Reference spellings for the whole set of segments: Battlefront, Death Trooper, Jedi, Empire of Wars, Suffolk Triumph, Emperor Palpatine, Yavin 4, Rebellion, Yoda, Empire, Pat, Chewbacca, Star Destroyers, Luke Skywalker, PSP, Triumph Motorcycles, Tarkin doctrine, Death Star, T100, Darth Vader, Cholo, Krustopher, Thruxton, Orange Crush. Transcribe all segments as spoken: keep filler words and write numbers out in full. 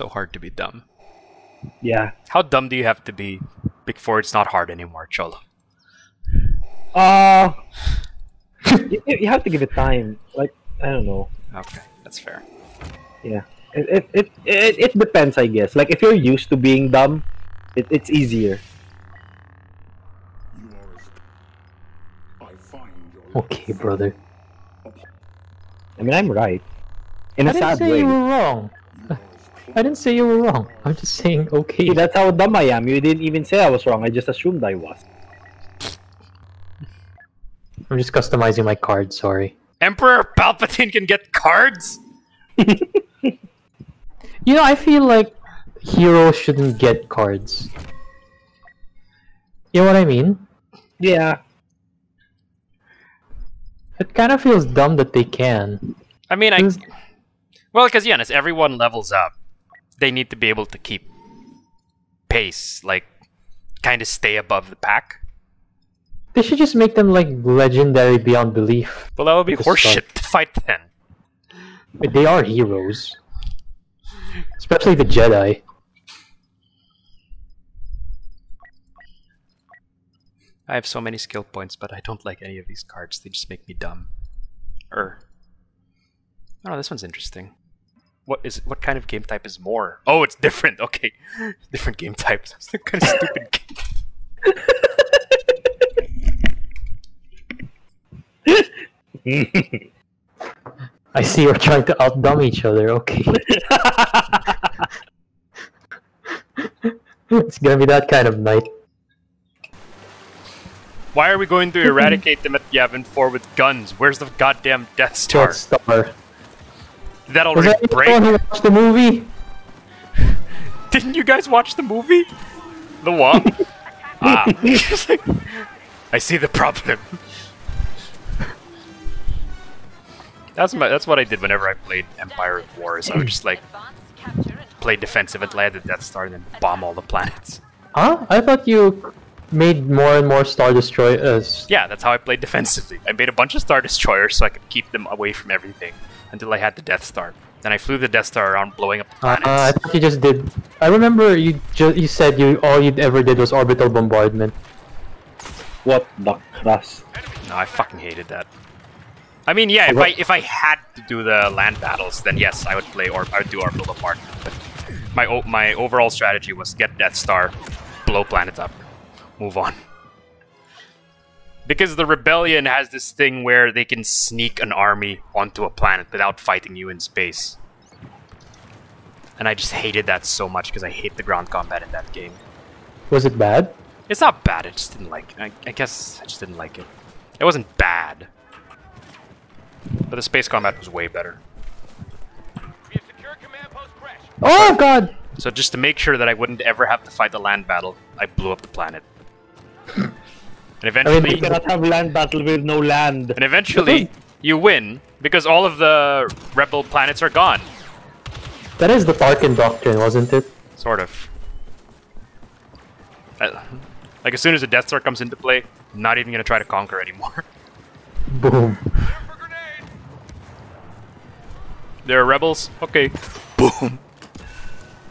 so hard to be dumb. Yeah. How dumb do you have to be before it's not hard anymore, Cholo? Uh, you, you have to give it time. Like, I don't know. Okay, that's fair. Yeah. It, it, it, it, it depends, I guess. Like, if you're used to being dumb, it, it's easier. Okay, brother. I mean, I'm right. In a sad way. I didn't say you were wrong. I didn't say you were wrong. I'm just saying, okay. See, that's how dumb I am. You didn't even say I was wrong. I just assumed I was. I'm just customizing my card, sorry. Emperor Palpatine can get cards? You know, I feel like heroes shouldn't get cards. You know what I mean? Yeah. It kind of feels dumb that they can. I mean, I... Well, because, yeah, as everyone levels up, they need to be able to keep pace, like, kind of stay above the pack. They should just make them, like, legendary beyond belief. Well, that would be horseshit to fight then. But they are heroes. Especially the Jedi. I have so many skill points, but I don't like any of these cards. They just make me dumb. Er. Oh, this one's interesting. What is? What kind of game type is more? Oh, it's different. Okay, different game types. It's some kind of stupid game. I see you're trying to outdumb each other. Okay. It's gonna be that kind of night. Why are we going to eradicate them at Yavin four with guns? Where's the goddamn Death Star? Death Star. Did that already was that break? Anyone who watched the movie? Didn't you guys watch the movie? The what? Ah. I see the problem. That's my. That's what I did whenever I played Empire of Wars. I would just like play defensive and land the Death Star and then bomb all the planets. Huh? I thought you made more and more Star Destroyers. Yeah, that's how I played defensively. I made a bunch of Star Destroyers so I could keep them away from everything until I had the Death Star. Then I flew the Death Star around blowing up the planets. Uh, I thought you just did. I remember you ju you said you all you ever did was orbital bombardment. What the crust? No, I fucking hated that. I mean, yeah, if what? I if I had to do the land battles, then yes, I would play or I would do orbital bombardment. But my o my overall strategy was get Death Star, blow planets up. Move on. Because the Rebellion has this thing where they can sneak an army onto a planet without fighting you in space. And I just hated that so much because I hate the ground combat in that game. Was it bad? It's not bad, I just didn't like it. I, I guess I just didn't like it. It wasn't bad. But the space combat was way better. We have secured command post crash. Oh god! So just to make sure that I wouldn't ever have to fight the land battle, I blew up the planet. And eventually, I mean, you cannot have land battle with no land. And eventually, you win because all of the rebel planets are gone. That is the Tarkin doctrine, wasn't it? Sort of. Uh, like as soon as the Death Star comes into play, I'm not even gonna try to conquer anymore. Boom. There are rebels. Okay. Boom.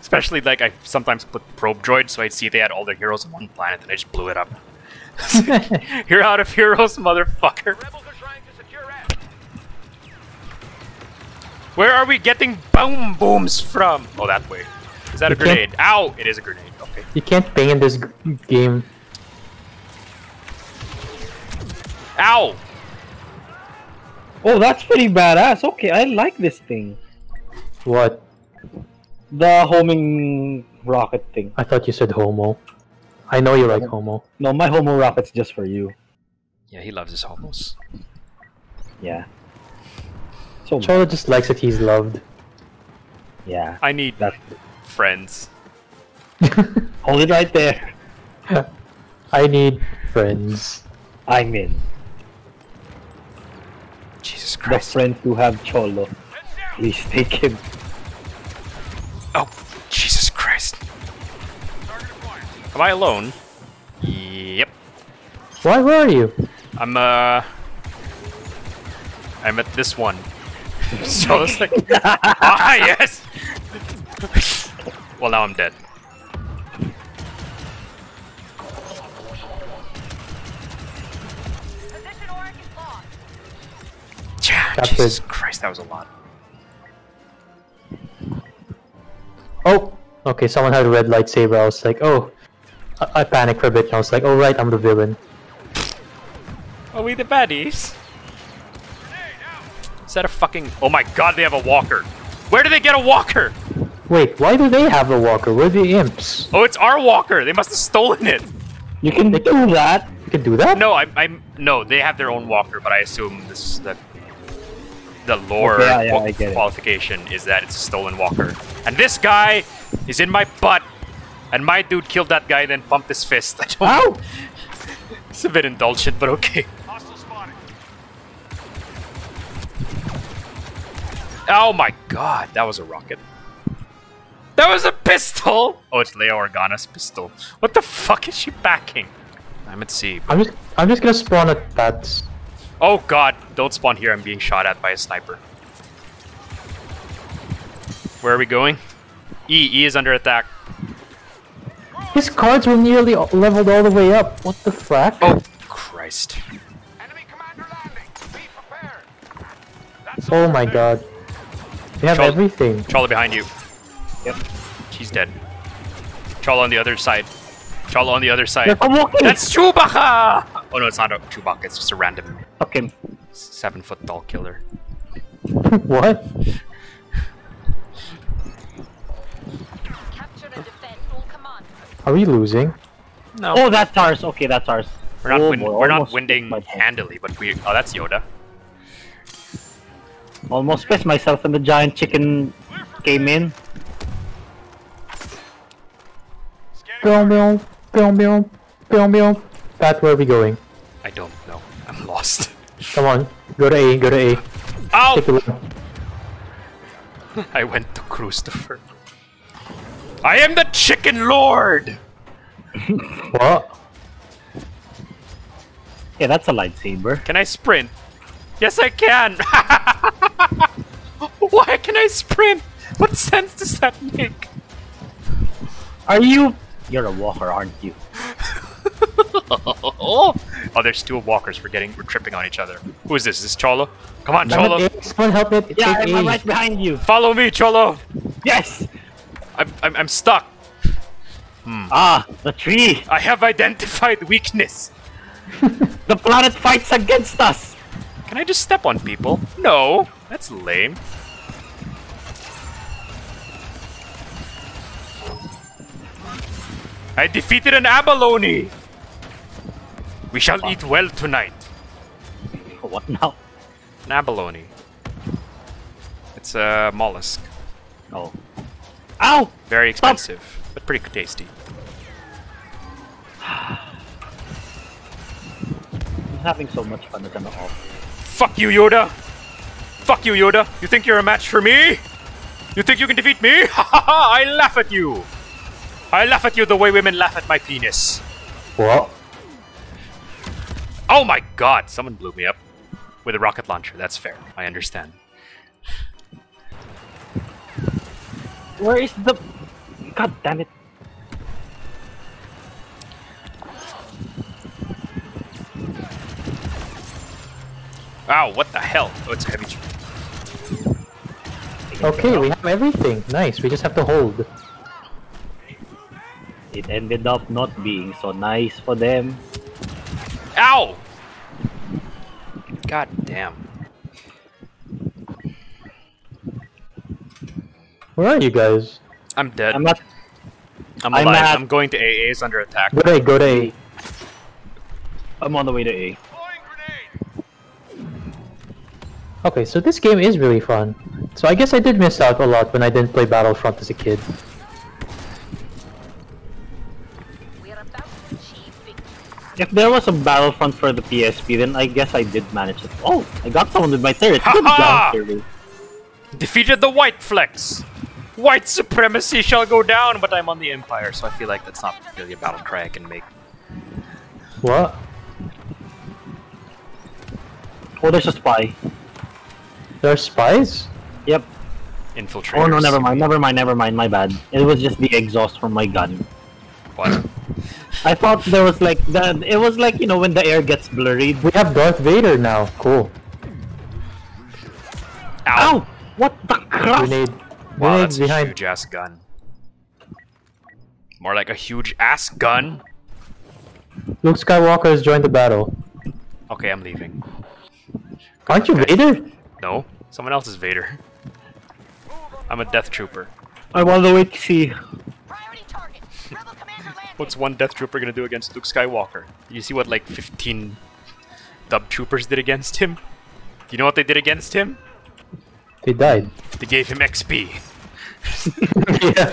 Especially, like, I sometimes put probe droids, so I'd see they had all their heroes on one planet, and I just blew it up. You're out of heroes, motherfucker. Where are we getting boom booms from? Oh, that way. Is that you a grenade? Ow! It is a grenade. Okay. You can't bang in this game. Ow! Oh, that's pretty badass. Okay, I like this thing. What? The homing rocket thing. I thought you said homo. I know you like homo. No, my homo rocket's just for you. Yeah, he loves his homos. Yeah. So Cholo just likes that he's loved. Yeah. I need that. Friends. Hold it right there. I need friends. I'm in. Jesus Christ. The friends who have Cholo. Please take him. Oh, Jesus Christ. Am I alone? Yep. Why, where are you? I'm, uh... I'm at this one. So it's like... Ah, yes! Well, now I'm dead. Yeah, Jesus Christ, that was a lot. Oh! Okay, someone had a red lightsaber. I was like, oh. I, I panicked for a bit and I was like, oh right, I'm the villain. Are we the baddies? Is that a fucking... Oh my god, they have a walker! Where do they get a walker? Wait, why do they have a walker? We're the imps. Oh, it's our walker! They must have stolen it! You can do that! You can do that? No, I, I'm... No, they have their own walker, but I assume this... The, the lore okay, yeah, yeah, qual qualification is that it's a stolen walker. And this guy is in my butt! And my dude killed that guy and then pumped his fist. I don't Ow! Know. It's a bit indulgent, but okay. Oh my god, that was a rocket. That was a pistol! Oh, it's Leia Organa's pistol. What the fuck is she backing? I'm at sea. I'm just, I'm just gonna spawn at that. Oh god, don't spawn here. I'm being shot at by a sniper. Where are we going? E, E is under attack. His cards were nearly leveled all the way up. What the fuck? Oh, Christ. Enemy commander landing. Be prepared. That's oh my god. They have Chol everything. Cholo behind you. Yep. She's dead. Cholo on the other side. Cholo on the other side. That's Chewbacca! Oh no, it's not a Chewbacca. It's just a random fucking seven foot tall killer. What? Are we losing? No. Oh, that's ours. Okay, that's ours. We're not, oh, win boy, we're not winning handily, but we... Oh, that's Yoda. Almost pissed myself when the giant chicken came in. Pat, where are we going? I don't know. I'm lost. Come on. Go to A. Go to A. Ow! I went to Krustopher. I am the Chicken Lord! What? Yeah, that's a lightsaber. Can I sprint? Yes, I can! Why can I sprint? What sense does that make? Are you... You're a walker, aren't you? Oh, there's two walkers. We're getting... We're tripping on each other. Who is this? Is this Cholo? Come on, Cholo. Someone help it. Yeah, I'm right behind you. Follow me, Cholo! Yes! I'm, I'm, I'm stuck. Hmm. Ah, the tree. I have identified weakness. The planet fights against us. Can I just step on people? No, that's lame. I defeated an abalone. We shall wow. eat well tonight. What now? An abalone. It's a mollusk. Oh. Ow! Very expensive, Stop. but pretty tasty. I'm having so much fun with them at all. Fuck you, Yoda! Fuck you, Yoda! You think you're a match for me? You think you can defeat me? Ha ha ha! I laugh at you! I laugh at you the way women laugh at my penis. What? Oh my god! Someone blew me up with a rocket launcher. That's fair. I understand. Where is the... God damn it. Wow, what the hell? Oh, it's heavy. Okay, we have everything. Nice, we just have to hold. It ended up not being so nice for them. Ow! God damn. Where are you guys? I'm dead. I'm not. I'm alive. I'm, at... I'm going to A. A's under attack. Go to A. Go to A. I'm on the way to A. Okay, so this game is really fun. So I guess I did miss out a lot when I didn't play Battlefront as a kid. If there was a Battlefront for the P S P, then I guess I did manage it. Oh, I got someone with my turret. Good job, turret. Defeated the White Flex. White supremacy shall go down, but I'm on the Empire, so I feel like that's not really a battle cry I can make. What? Oh, there's a spy. There's spies? Yep. infiltrators. Oh no, never mind, never mind, never mind, my bad. It was just the exhaust from my gun. What? I thought there was like, that. It was like, you know, when the air gets blurred. We have Darth Vader now, cool. Ow! Ow! What the crap? Grenade. Wow, that's behind. A huge ass gun. More like a huge ass gun. Luke Skywalker has joined the battle. Okay, I'm leaving. Aren't you okay. Vader? No, someone else is Vader. I'm a Death Trooper. I want to wait to see. What's one Death Trooper gonna do against Luke Skywalker? You see what like fifteen dub troopers did against him? Do you know what they did against him? They died. They gave him X P. Yeah,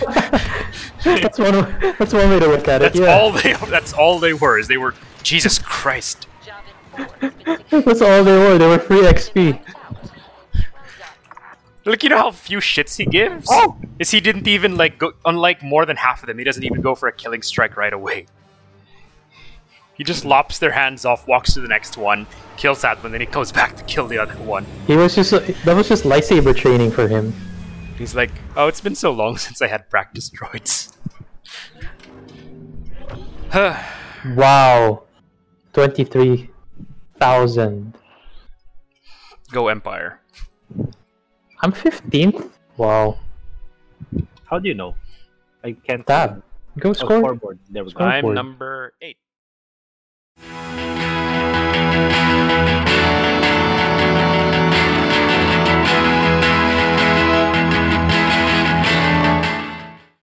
that's one. That's one way to look at it. That's yeah. all they. That's all they were. Is they were Jesus Christ. That's all they were. They were free X P. Look, you know how few shits he gives? Oh! Is he didn't even like go, unlike more than half of them, he doesn't even go for a killing strike right away. He just lops their hands off, walks to the next one, kills that one, then he goes back to kill the other one. He was just that was just lightsaber training for him. He's like, oh, it's been so long since I had practice droids. Wow. Twenty-three thousand. Go Empire. I'm fifteenth? Wow. How do you know? I can't... Tab. Go scoreboard. There we go. I'm number eight.